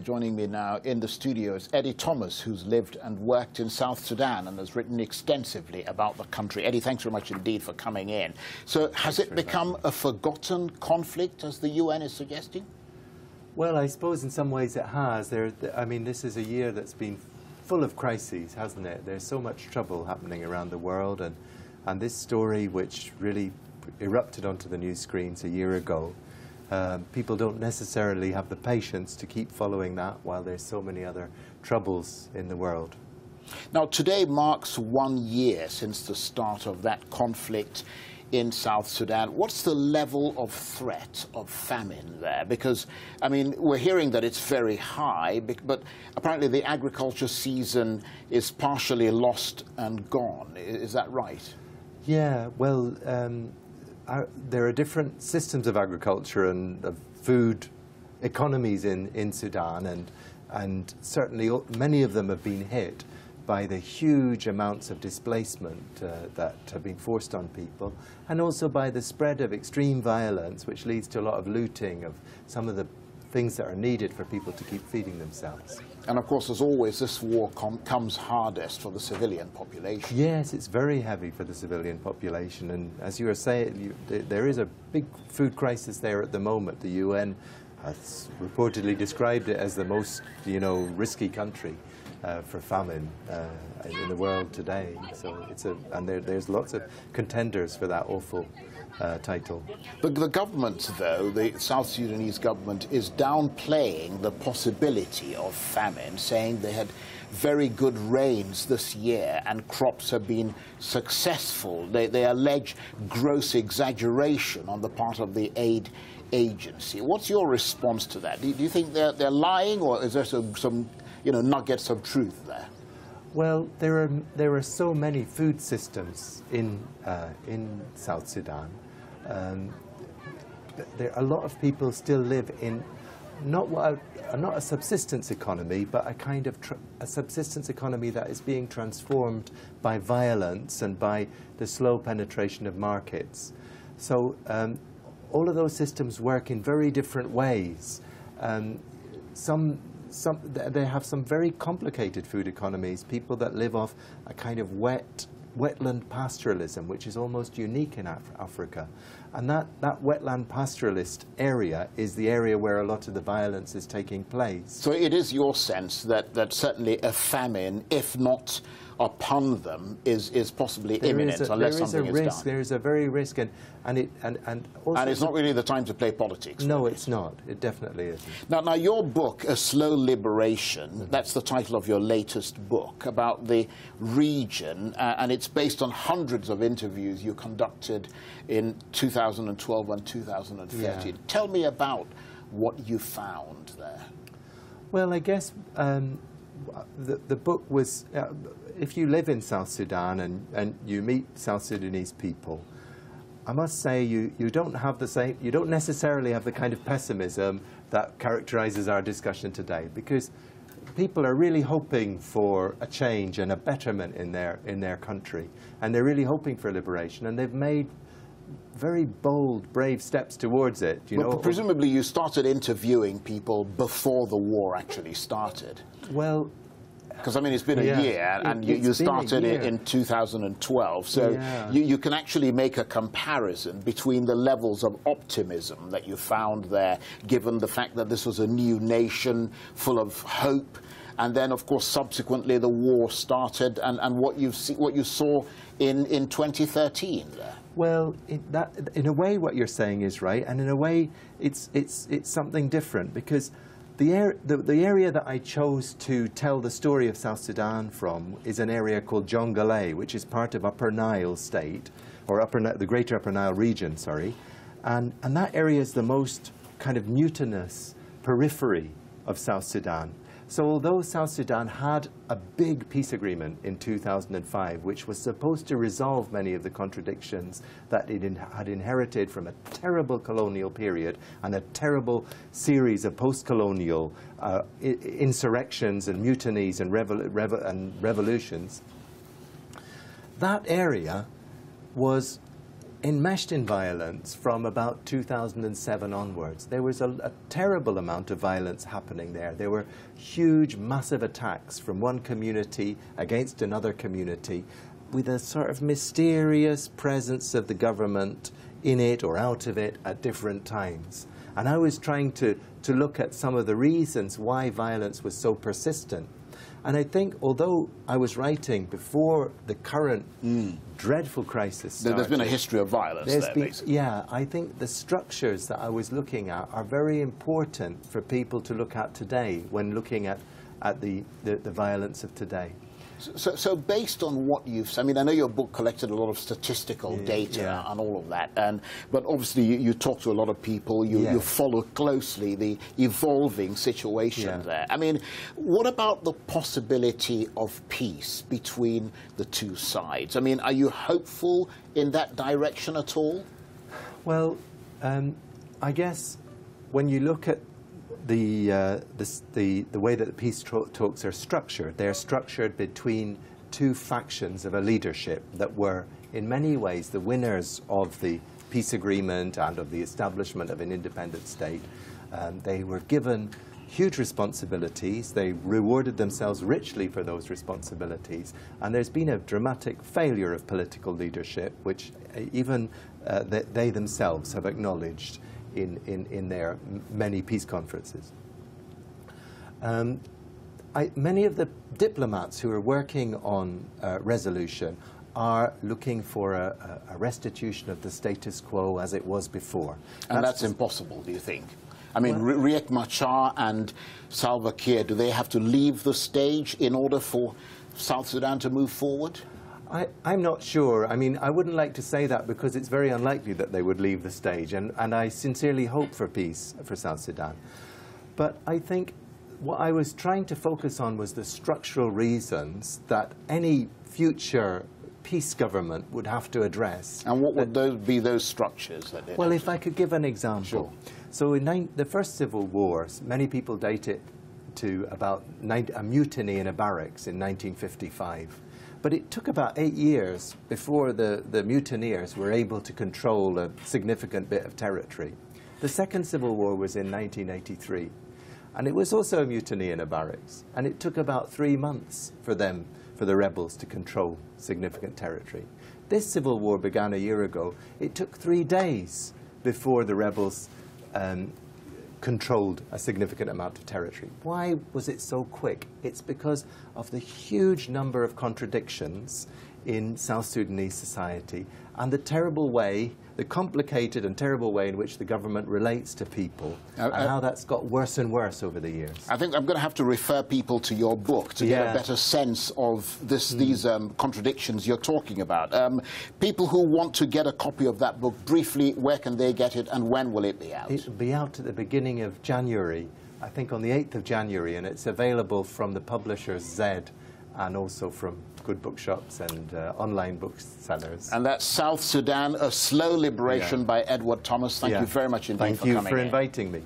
Nile. Joining me now in the studio is Eddie Thomas, who's lived and worked in South Sudan and has written extensively about the country. Eddie, thanks very much indeed for coming in. So has it become a forgotten conflict, as the UN is suggesting? Well, I suppose in some ways it has. I mean, this is a year that's been full of crises, hasn't it? There's so much trouble happening around the world, and this story, which really erupted onto the news screens a year ago, people don't necessarily have the patience to keep following that while there's so many other troubles in the world. Now, today marks 1 year since the start of that conflict in South Sudan. What's the level of threat of famine there? Because, I mean, we're hearing that it's very high, but apparently the agriculture season is partially lost and gone. Is that right? Yeah, well, there are different systems of agriculture and of food economies in Sudan, and certainly many of them have been hit by the huge amounts of displacement that have been forced on people, and also by the spread of extreme violence, which leads to a lot of looting of some of the things that are needed for people to keep feeding themselves. And of course, as always, this war comes hardest for the civilian population. Yes, it's very heavy for the civilian population, and as you were saying, there is a big food crisis there at the moment. The UN has reportedly described it as the most, risky country for famine in the world today. So it's there's lots of contenders for that awful title. But the government, though, the South Sudanese government, is downplaying the possibility of famine, saying they had very good rains this year and crops have been successful. They allege gross exaggeration on the part of the aid agency. What's your response to that? Do you think they're lying, or is there some nuggets of truth there? Well, there are so many food systems in South Sudan. A lot of people still live in not a subsistence economy, but a kind of a subsistence economy that is being transformed by violence and by the slow penetration of markets. So all of those systems work in very different ways. They have some very complicated food economies. People that live off a kind of wetland pastoralism, which is almost unique in Africa. And that wetland pastoralist area is the area where a lot of the violence is taking place. So it is your sense that certainly a famine, if not upon them, is possibly imminent, unless something is done. There is a very risk, and it's not really the time to play politics. No, it's not. It definitely isn't. Now, your book, A Slow Liberation, that's the title of your latest book about the region, and it's based on hundreds of interviews you conducted in 2012 and 2013. Yeah. Tell me about what you found there. Well, I guess the book was, if you live in South Sudan and you meet South Sudanese people, I must say you don't necessarily have the kind of pessimism that characterizes our discussion today, because people are really hoping for a change and a betterment in their country, and they're really hoping for liberation, and they've made very bold, brave steps towards it. But presumably you started interviewing people before the war actually started. Well, because, I mean, it's been a year, and you started it in 2012, so you can actually make a comparison between the levels of optimism that you found there, given the fact that this was a new nation full of hope, and then, of course, subsequently the war started, and what you saw in 2013 there. Well, in a way, what you're saying is right, and in a way, it's something different, because the area that I chose to tell the story of South Sudan from is an area called Jonglei, which is part of Upper Nile State, or the Greater Upper Nile Region, sorry, and that area is the most kind of mutinous periphery of South Sudan. So although South Sudan had a big peace agreement in 2005, which was supposed to resolve many of the contradictions that it had inherited from a terrible colonial period and a terrible series of post-colonial insurrections and mutinies and revolutions, that area was enmeshed in violence from about 2007 onwards. There was a terrible amount of violence happening there. There were huge, massive attacks from one community against another community, with a sort of mysterious presence of the government in it or out of it at different times. And I was trying to look at some of the reasons why violence was so persistent. And I think, although I was writing before the current dreadful crisis started, there's been a history of violence there, basically. Yeah, I think the structures that I was looking at are very important for people to look at today when looking at the violence of today. So based on what you've said, I mean, I know your book collected a lot of statistical data and all of that, but obviously you talk to a lot of people, you follow closely the evolving situation there. I mean, what about the possibility of peace between the two sides? I mean, are you hopeful in that direction at all? Well, I guess when you look at the way that the peace talks are structured, they're structured between two factions of a leadership that were in many ways the winners of the peace agreement and of the establishment of an independent state. They were given huge responsibilities, they rewarded themselves richly for those responsibilities, and there's been a dramatic failure of political leadership, which even they themselves have acknowledged in their many peace conferences. Many of the diplomats who are working on resolution are looking for a restitution of the status quo as it was before. And that's impossible, do you think? I mean, well, Riek Machar and Salva Kiir, do they have to leave the stage in order for South Sudan to move forward? I'm not sure. I mean, I wouldn't like to say that because it's very unlikely that they would leave the stage, and I sincerely hope for peace for South Sudan. But I think what I was trying to focus on was the structural reasons that any future peace government would have to address. And what would those be, those structures? That well, if I could give an example. Sure. So in the first civil wars, many people date it to about a mutiny in a barracks in 1955. But it took about 8 years before the mutineers were able to control a significant bit of territory. The Second Civil War was in 1983, and it was also a mutiny in a barracks. And it took about 3 months for the rebels to control significant territory. This civil war began a year ago. It took 3 days before the rebels controlled a significant amount of territory. Why was it so quick? It's because of the huge number of contradictions in South Sudanese society and the terrible way, the complicated and terrible way in which the government relates to people and how that's got worse and worse over the years. I think I'm going to have to refer people to your book to get a better sense of this, these contradictions you're talking about. People who want to get a copy of that book, briefly, where can they get it and when will it be out? It will be out at the beginning of January, I think on the 8th of January, and it's available from the publisher Zed and also from good bookshops and online booksellers. And that's South Sudan, A Slow Liberation by Edward Thomas. Thank you very much indeed for coming. Thank you for inviting me.